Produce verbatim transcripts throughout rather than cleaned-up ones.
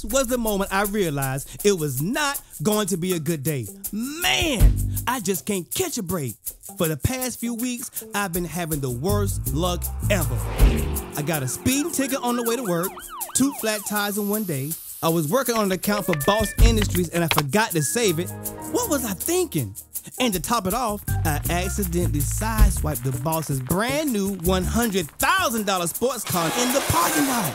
this was the moment I realized it was not going to be a good day. Man, I just can't catch a break. For the past few weeks, I've been having the worst luck ever. I got a speeding ticket on the way to work, two flat tires in one day. I was working on an account for Boss Industries and I forgot to save it. What was I thinking? And to top it off, I accidentally sideswiped the boss's brand new one hundred thousand dollar sports car in the parking lot.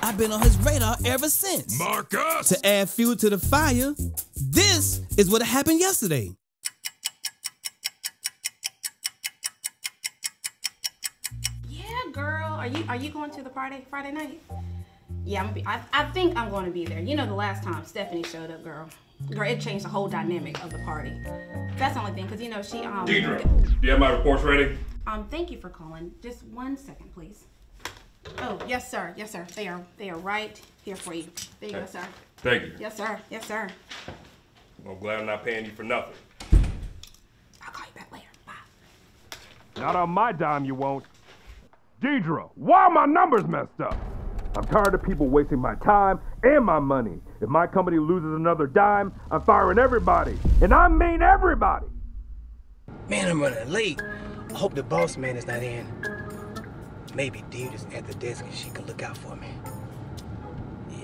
I've been on his radar ever since. Marcus! To add fuel to the fire, this is what happened yesterday. Yeah, girl. Are you are you going to the party Friday night? Yeah, I'm gonna be, I, I think I'm going to be there. You know, the last time Stephanie showed up, girl. Girl, it changed the whole dynamic of the party. That's the only thing, because, you know, she... um. Deidre, do you have my reports ready? Um, thank you for calling. Just one second, please. Oh, yes, sir. Yes, sir. They are they are right here for you. There you hey, go, sir. Thank you. Yes, sir. Yes, sir. Well, I'm glad I'm not paying you for nothing. I'll call you back later. Bye. Not on my dime, you won't. Deidre, why are my numbers messed up? I'm tired of people wasting my time and my money. If my company loses another dime, I'm firing everybody. And I mean everybody. Man, I'm running late. I hope the boss man is not in. Maybe Dean is at the desk and she can look out for me.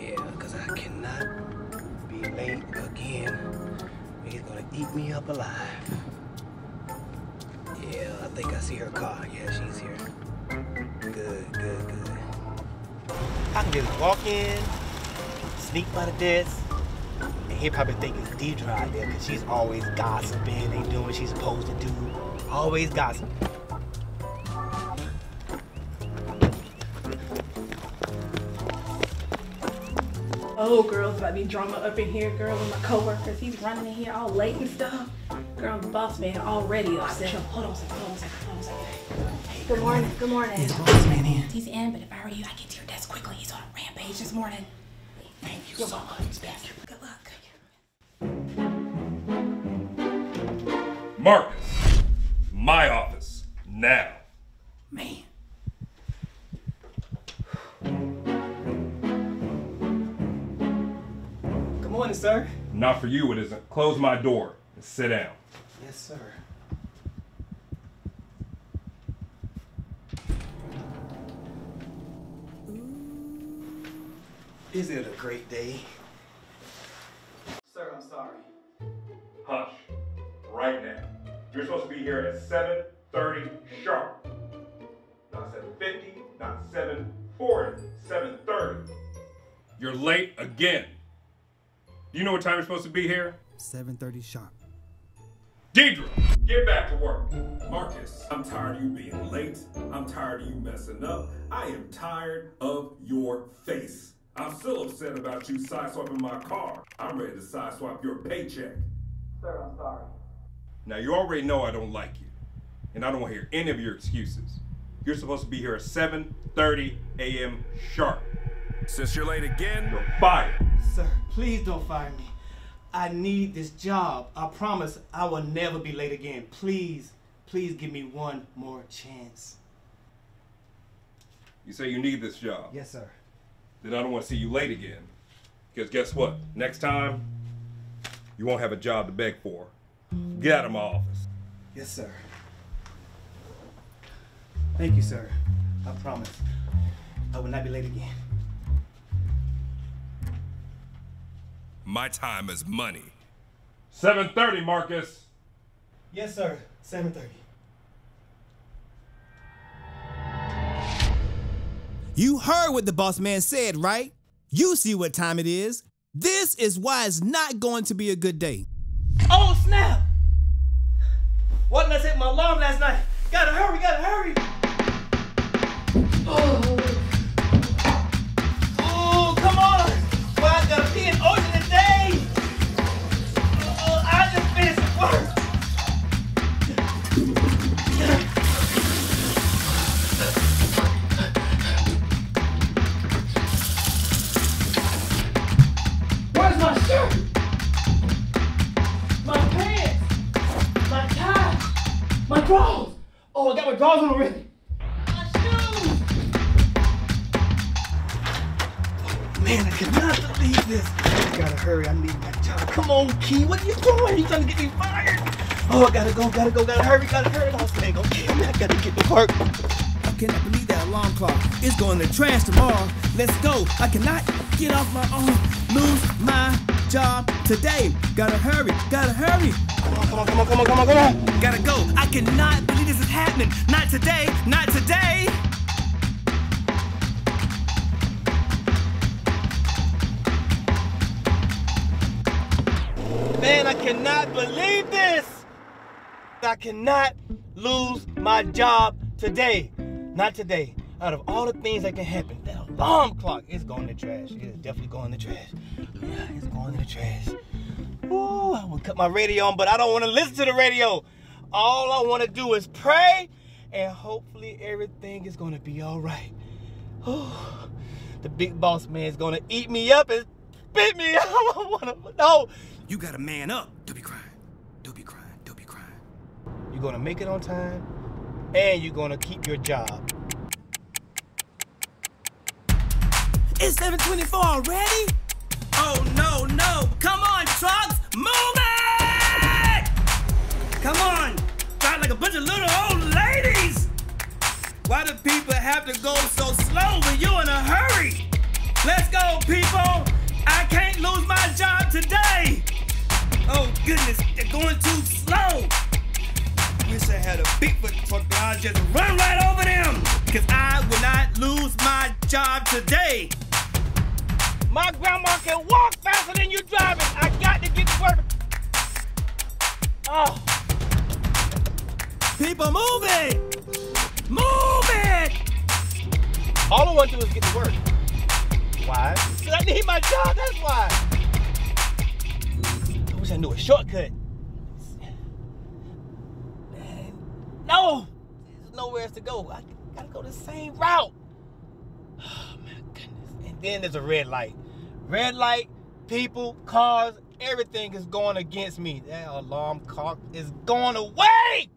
Yeah, because I cannot be late again. He's going to eat me up alive. Yeah, I think I see her car. Yeah, she's here. Good, good, good. I can just walk in, sneak by the desk, and he'll probably think it's Deidre out there because she's always gossiping and doing what she's supposed to do. Always gossiping. Oh, girls, about to be drama up in here, girl, with my coworkers. He's running in here all late and stuff. Girl, the boss man already upset. Hold on a second, hold on a second, hold on a second. Hey, good morning, good morning. Is the boss man in? He's in, but if I were you, I'd get to your desk quickly. He's on a rampage this morning. Thank you You're so welcome. much. Thank you. Good luck. Marcus, my office, now. Man. Good morning, sir. Not for you, it isn't. Close my door and sit down. Yes, sir. Is it a great day? Sir, I'm sorry. Hush. Right now. You're supposed to be here at seven thirty sharp. Not seven fifty, not seven forty, seven thirty. You're late again. Do you know what time you're supposed to be here? seven thirty sharp. Deidre, get back to work. Marcus, I'm tired of you being late. I'm tired of you messing up. I am tired of your face. I'm still upset about you sideswiping my car. I'm ready to sideswipe your paycheck. Sir, I'm sorry. Now, you already know I don't like you, and I don't want to hear any of your excuses. You're supposed to be here at seven thirty a m sharp. Since you're late again, you're fired. Sir, please don't fire me. I need this job. I promise I will never be late again. Please, please give me one more chance. You say you need this job? Yes, sir. Then I don't want to see you late again. Because guess what? Next time, you won't have a job to beg for. Get out of my office. Yes, sir. Thank you, sir. I promise I will not be late again. My time is money. seven thirty, Marcus. Yes, sir. seven thirty. You heard what the boss man said, right? You see what time it is. This is why it's not going to be a good day. Oh, snap! Why didn't I set my alarm last night? Gotta hurry, gotta hurry! Oh, oh come on! Why I gotta pee in ocean today? Oh, I just finished work! Oh, I got my drawers on already. My shoes! Man, I cannot believe this. I gotta hurry. I'm leaving that job. Come on, Key. What are you doing? You trying to get me fired? Oh, I gotta go. Gotta go. Gotta hurry. Gotta hurry. I was saying, okay, I gotta get to work. I cannot believe that alarm clock. It's going to trash tomorrow. Let's go. I cannot get off my own. Lose my job today. Gotta hurry. Gotta hurry. Come on, come on, come on, come on, come on, come on. Gotta go. I cannot believe this is happening. Not today. Not today. Man, I cannot believe this! I cannot lose my job today. Not today. Out of all the things that can happen, that alarm clock is going to trash. It is definitely going to trash. Yeah, it's going to trash. Ooh, I will cut my radio on, but I don't want to listen to the radio. All I want to do is pray, and hopefully everything is going to be all right. Ooh, the big boss man is going to eat me up and spit me out. I don't want to know. You gotta man up. Don't be crying. Don't be crying. Don't be crying. You're gonna make it on time, and you're gonna keep your job. It's seven twenty-four already? Oh no, no! Come on, trucks, move it! Come on! Drive like a bunch of little old ladies. Why do people have to go so slow when you're in a hurry? Let's go, people! I can't lose my job today! Oh goodness, they're going too slow! Wish I had a Bigfoot truck that I'd just run right over them! Cause I will not lose my job today! My grandma can walk faster than you driving! I got to get to work! Oh! People, move it! Move it! All I want to do is get to work. Why? Because I need my job, that's why. I wish I knew a shortcut. Man, no! There's nowhere else to go. I gotta go the same route. Oh my goodness. And then there's a red light. Red light, people, cars, everything is going against me. That alarm clock is going away!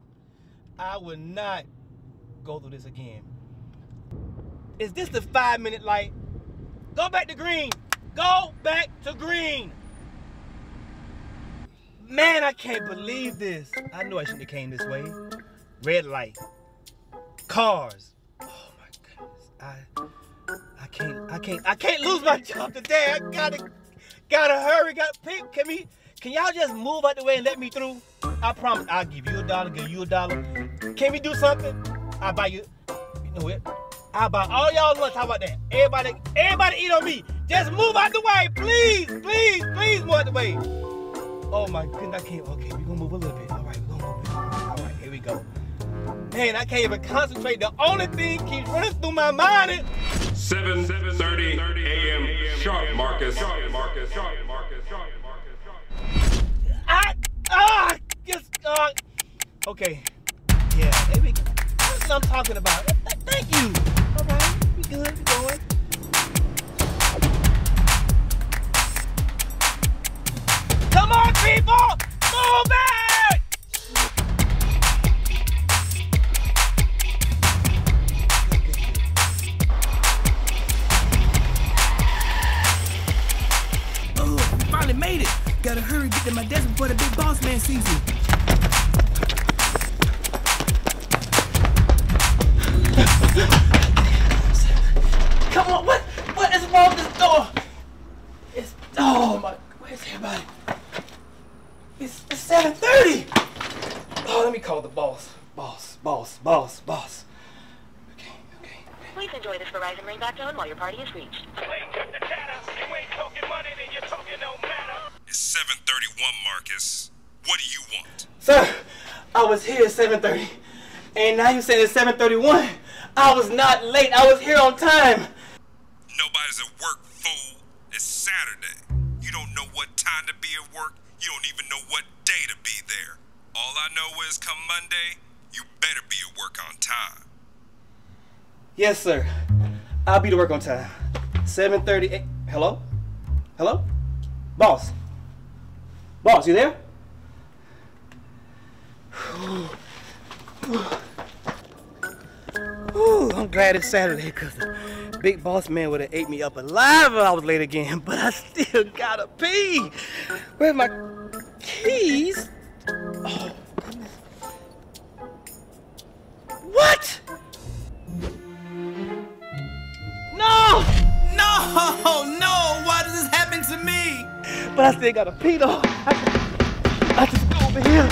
I will not go through this again. Is this the five minute light? Go back to green. Go back to green. Man, I can't believe this. I knew I shouldn't have came this way. Red light. Cars. Oh my goodness. I I can't I can't I can't lose my job today. I gotta gotta hurry. Gotta pick. Can we can y'all just move out the way and let me through? I promise I'll give you a dollar, give you a dollar. Can we do something? I'll buy you. You know it. How about all y'all lunch? How about that? Everybody, everybody eat on me. Just move out the way, please, please, please move out the way. Oh my goodness, I can't. Okay, we're gonna move a little bit. All right, we're gonna move it. All right, here we go. Man, I can't even concentrate. The only thing keeps running through my mind is seven thirty a m sharp, Marcus. Sharp, Marcus. Sharp, Marcus. Sharp, Marcus. I ah, oh, just uh, okay. Yeah, maybe that's what I'm talking about. Thank you. All right, we good, we going. Come on, people, move it! Oh, finally made it. Gotta hurry, get to my desk before the big boss man sees me. Come on, what, what is wrong with this door? It's, oh my, where's everybody? It's, it's seven thirty. Oh, let me call the boss. Boss, boss, boss, boss. Okay, okay. Please enjoy this Verizon ringback tone while your party is reached. It's seven thirty-one, Marcus. What do you want? Sir, I was here at seven thirty, and now you're saying it's seven thirty-one. I was not late, I was here on time. Nobody's at work, fool. It's Saturday. You don't know what time to be at work. You don't even know what day to be there. All I know is come Monday, you better be at work on time. Yes, sir. I'll be to work on time. seven thirty-eight. Hello? Hello? Boss? Boss, you there? Ooh, I'm glad it's Saturday because Big Boss Man would have ate me up alive if I was late again, but I still gotta pee. Where's my keys? Oh. What? No! No! No! Why does this happen to me? But I still gotta pee though. I just, I just go over here.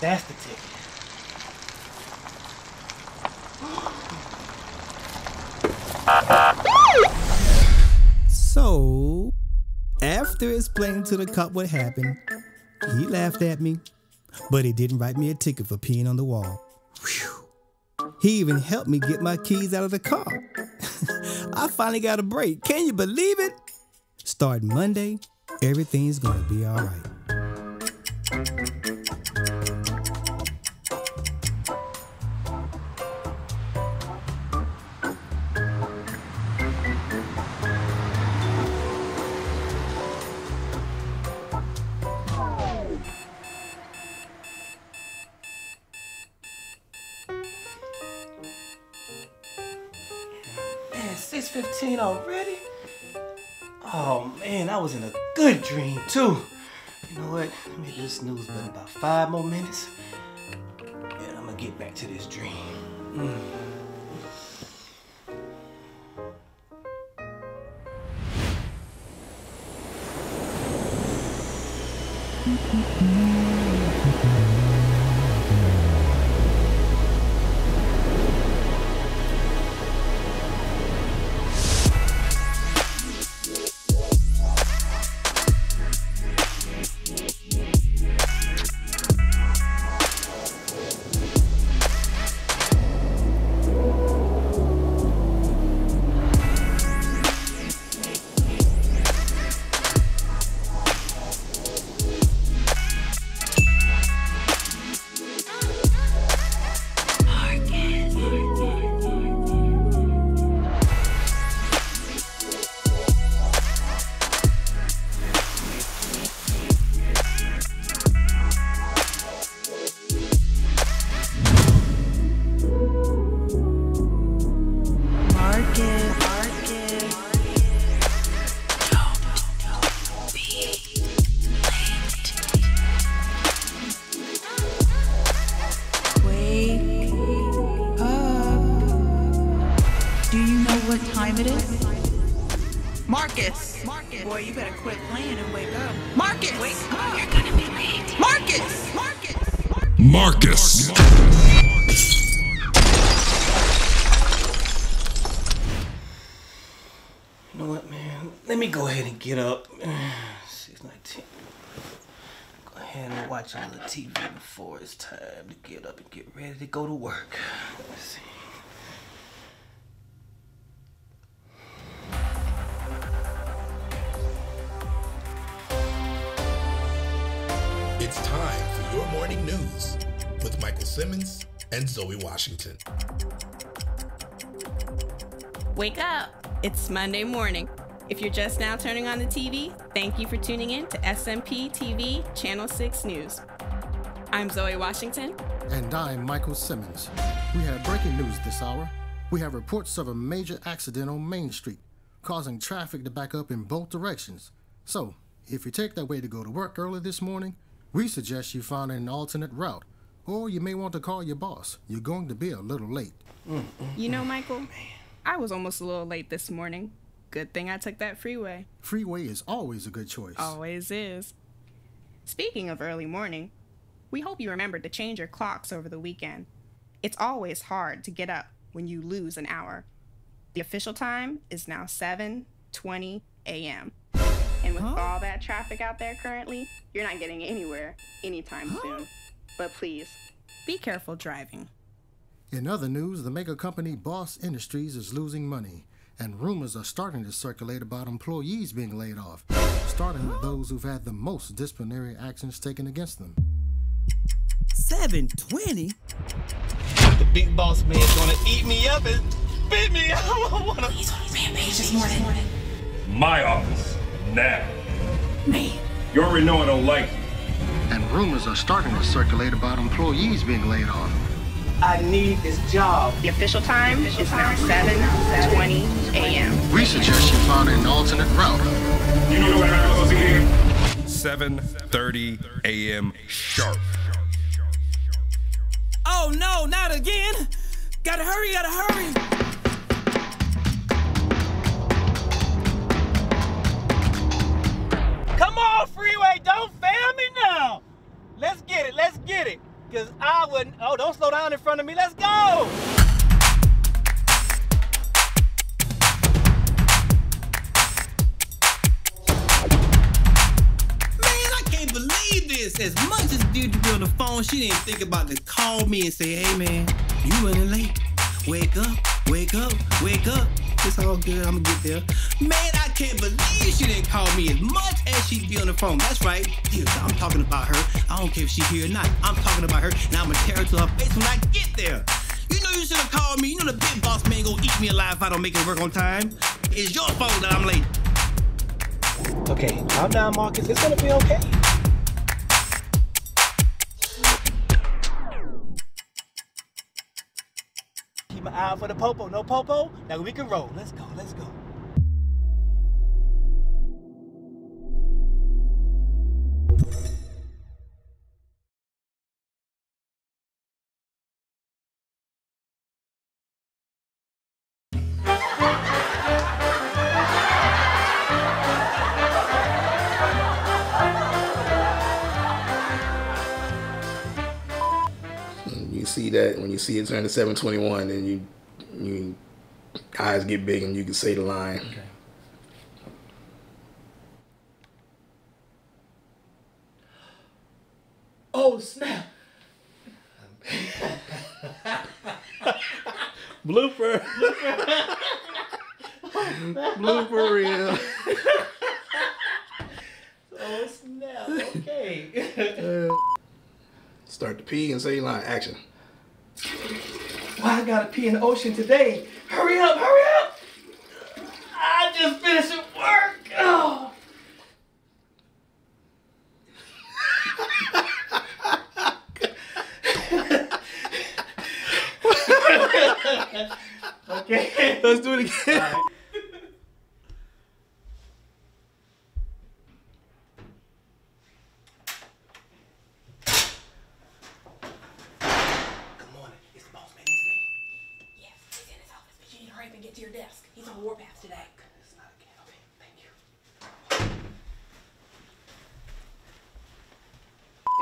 That's the ticket. So, after explaining to the cop what happened, he laughed at me, but he didn't write me a ticket for peeing on the wall. Whew. He even helped me get my keys out of the car. I finally got a break. Can you believe it? Starting Monday, everything's gonna be all right. six fifteen already? Oh man, I was in a good dream too. You know what? Let me just snooze button about five more minutes. And I'm gonna get back to this dream. Mm. It is? Marcus. Marcus! Boy, you better quit playing and wake up. Marcus! Wake up! You're gonna be late. Marcus! Marcus! Marcus! Marcus. Marcus. You know what, man? Let me go ahead and get up. six nineteen. Go ahead and watch a little T V before it's time to get up and get ready to go to work. Let's see. It's time for your morning news with Michael Simmons and Zoe Washington. Wake up! It's Monday morning. If you're just now turning on the T V, thank you for tuning in to S M P T V Channel six News. I'm Zoe Washington. And I'm Michael Simmons. We have breaking news this hour. We have reports of a major accident on Main Street, causing traffic to back up in both directions. So, if you take that way to go to work early this morning, we suggest you find an alternate route, or you may want to call your boss. You're going to be a little late. You know, Michael, man. I was almost a little late this morning. Good thing I took that freeway. Freeway is always a good choice. Always is. Speaking of early morning, we hope you remembered to change your clocks over the weekend. It's always hard to get up when you lose an hour. The official time is now seven twenty a m And with huh? all that traffic out there currently, you're not getting anywhere anytime huh? soon. But please, be careful driving. In other news, the mega company Boss Industries is losing money, and rumors are starting to circulate about employees being laid off, starting huh? with those who've had the most disciplinary actions taken against them. seven twenty? The big boss man's gonna eat me up and spit me out. I wanna... He's on his rampage this morning. morning. My office. Now, man, you already know I don't like you. And rumors are starting to circulate about employees being laid off. I need this job. The official time is now seven twenty a m We suggest you find an alternate route. You know what happens again? seven thirty a m sharp. Oh no, not again! Gotta hurry, gotta hurry! Come on, freeway, don't fail me now. Let's get it, let's get it. Cause I wouldn't, oh, don't slow down in front of me, let's go. Man, I can't believe this. As much as dude to be on the phone, she didn't think about to call me and say, hey man, you running late. Wake up, wake up, wake up. It's all good, I'ma get there. Man, I can't believe she didn't call me as much as she'd be on the phone. That's right, I'm talking about her. I don't care if she's here or not. I'm talking about her, and I'ma tear her to her face when I get there. You know you should've called me. You know the big boss man gonna eat me alive if I don't make it work on time. It's your fault that I'm late. Okay, calm down, Marcus. It's gonna be okay. Keep my eye out for the popo. No popo? Now we can roll. Let's go, let's go. See that when you see it turn to seven twenty-one, then you, you eyes get big and you can say the line. Okay. Oh snap! Blooper. Blooper reel. Oh snap! Okay. uh, start to pee and say your line. Action. Why I gotta pee in the ocean today? Hurry up, hurry up! I just finished work! Oh. Okay, let's do it again. All right.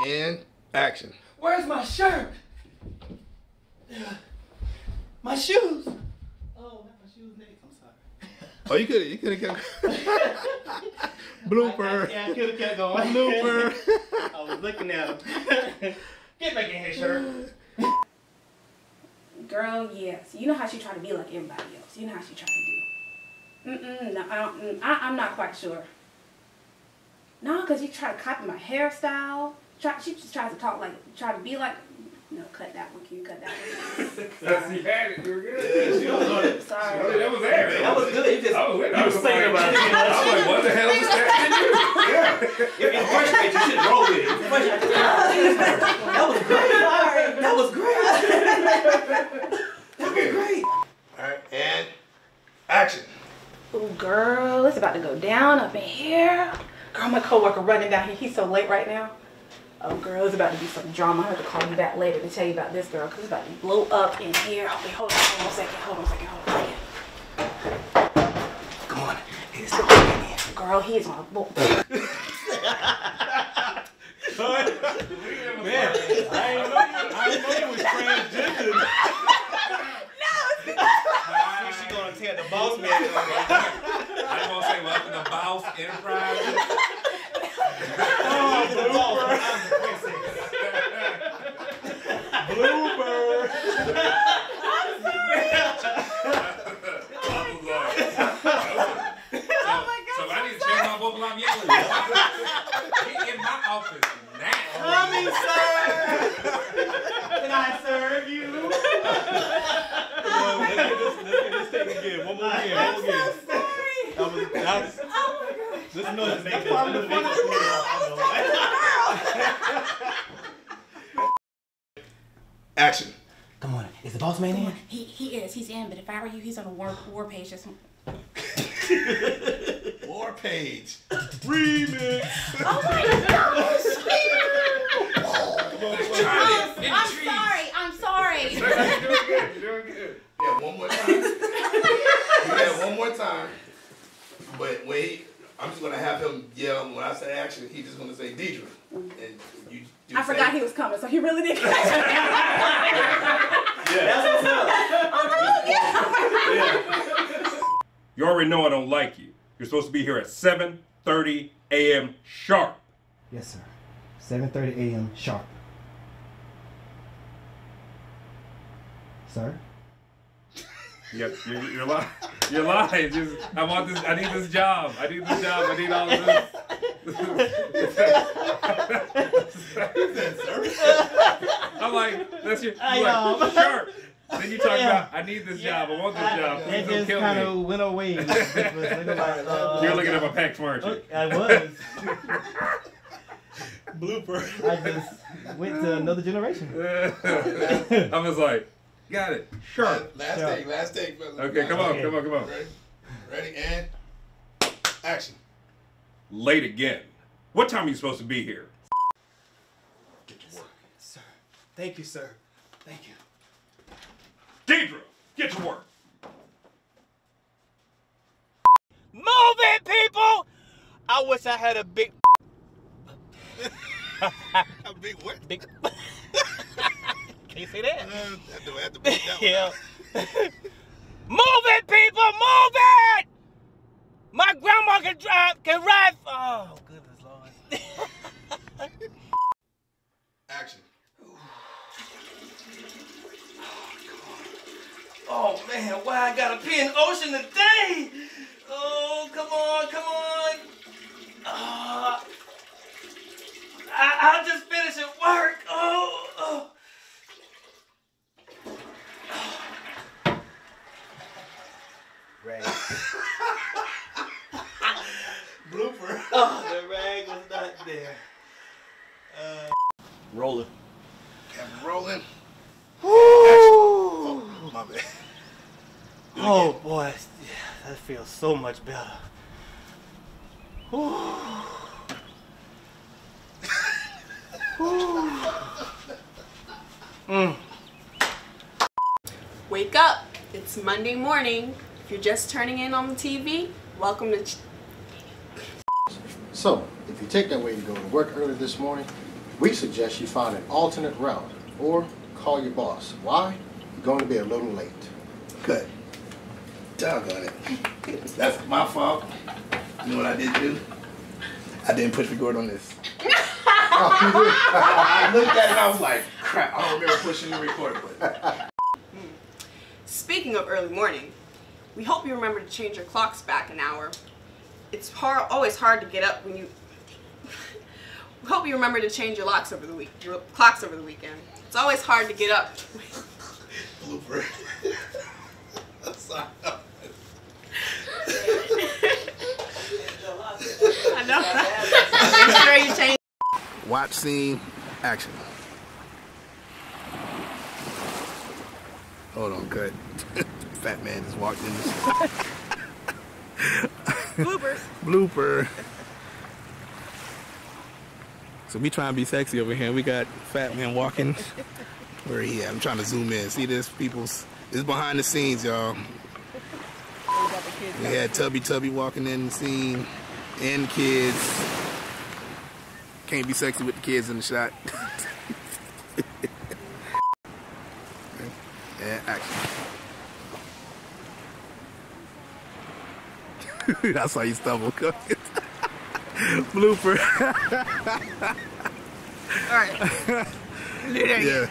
And action. Where's my shirt? My shoes. Oh, not my shoes, Nick. I'm sorry. Oh, you could have, you could have kept. Blooper. Yeah, I, I, I could have kept going. Blooper. I was looking at him. Get back in here, shirt. Girl, yes. You know how she tried to be like everybody else. You know how she tried to do. Mm-mm. No, I don't, mm, I, I'm not quite sure. No, because you try to copy my hairstyle. Try, she just tries to talk like, try to be like, no, cut that one, can you cut that one? Sorry. You had it, you were good. She was on it. Sorry. She, that was there. That was good. You just, I was, you I was thinking about it. I was like, what the hell was that? Yeah. If you're frustrated, you should roll with it. That was great. That was great. That was great. All right, and action. Ooh, girl, it's about to go down up in here. Girl, my coworker running down here. He's so late right now. Oh, girl, it's about to be some drama. I have to call you back later to tell you about this, girl, because it's about to blow up in here. Okay, hold on, hold on a second, hold on a second, hold on a second. Come on, it's so in here. Girl, he is my boy. Man, I ain't know, I ain't know it was transgender. No, I think she's going to tell the boss man. I'm going to say, welcome to Boss Enterprise. Oh, blooper. Blooper. I'm sorry. Oh my God. So I need to change my vocal. I'm yelling. Get in my office now. Coming, sir. Can I serve you? Oh my God. Let's take it again. One more again. I'm so sorry. That was. That was. Oh my God. This is not the makeup. I was talking to the girl. Action. Come on. Is the boss man in? He, he is. He's in, but if I were you, he's on a war, war page. Just... War page. Remix. Oh my gosh. Come on, come on. I'm, I'm sorry. I'm sorry. You're doing good. You're doing good. Yeah, one more time. Yeah, one more time. But wait. I'm just gonna have him yell when I say action. He's just gonna say Deidre, and you. you I forgot he was coming, so he really didn't. Catch me. Yeah, that's what's up. Oh no, yeah. Yeah. You already know I don't like you. You're supposed to be here at seven thirty A M sharp. Yes, sir. seven thirty A M sharp. Sir. Yep, you're, you're lying. You're lying. Just, I want this. I need this job. I need this job. I need all of this. I'm like, that's your. I know. Like, sharp. Then you talk yeah. about, I need this yeah. job. I want this I, job. Please don't kill me. It just kind of went away. It was looking like, uh, you're looking at my pecs, weren't you? I was. Blooper. I just went to another generation. I was like. Got it. Sure. Last sure. take, last take, brother. Okay, come on, come on, come on. Ready? Ready and action. Late again. What time are you supposed to be here? Get to work. Sir. Thank you, sir. Thank you. Deidre, get to work. Move it, people! I wish I had a big a big what? Big Can you see that? Uh, I do have to break that yeah. Move it, people! Move it! My grandma can drive, can ride. Oh, goodness, Lord. Action. Ooh. Oh, God. Oh, man, why I gotta pee in the ocean today? Oh, come on, come on. Uh, I, I'll just finish at work. Oh, oh. Rag. Blooper. Oh, the rag was not there. Uh, rolling. Kept rolling. Woo! Oh, my bad. Oh boy, yeah, that feels so much better. Woo! Woo! Mm. Wake up! It's Monday morning. If you're just turning in on the T V, welcome to... Ch so, if you take that way to go to work early this morning, we suggest you find an alternate route or call your boss. Why? You're going to be a little late. Good. Doggone it. That's my fault. You know what I did do? I didn't push record on this. Oh, you did? I looked at it and I was like, crap, I don't remember pushing the record button. Speaking of early morning, we hope you remember to change your clocks back an hour. It's hard, always hard to get up when you... We hope you remember to change your locks over the week, your clocks over the weekend. It's always hard to get up. Blooper. I'm sorry. I know. Make sure you change. Watch scene. Action. Hold on, cut. Fat man just walked in. Bloopers. Blooper. So we trying to be sexy over here. We got fat man walking. Where he at? I'm trying to zoom in. See this, people's. This is behind the scenes, y'all. We had Tubby Tubby walking in the scene, and kids. Can't be sexy with the kids in the shot. And action. I saw you stumble. Blooper. All right. Yeah.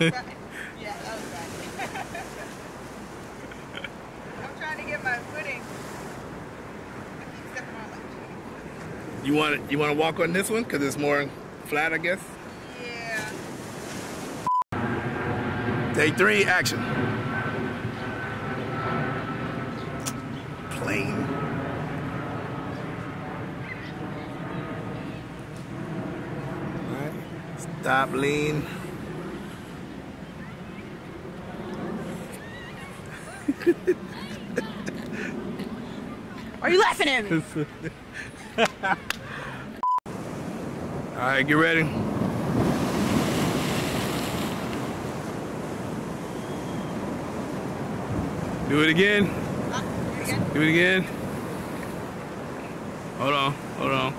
Yeah, that was right. I'm trying to get my footing. I keep stepping on my feet. You want to you want to walk on this one because it's more flat, I guess. Yeah. Day three, action. Plane. Stop, lean. Are you laughing at me? All right, get ready. Do it again. Uh, do it again. Do it again. Hold on, hold on.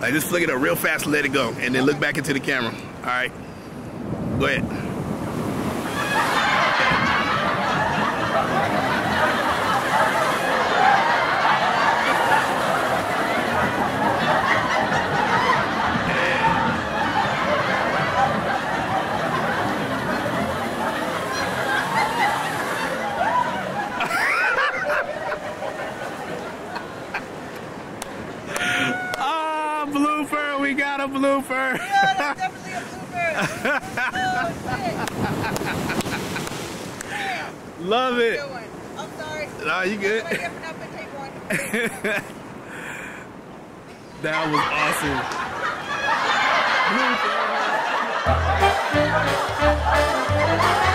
Like, just flick it up real fast and let it go, and then look back into the camera. All right, go ahead. Blooper. Yeah, that's definitely a blooper. Oh, shit. Love it. I'm sorry. Nah, you good. That was awesome. Blooper.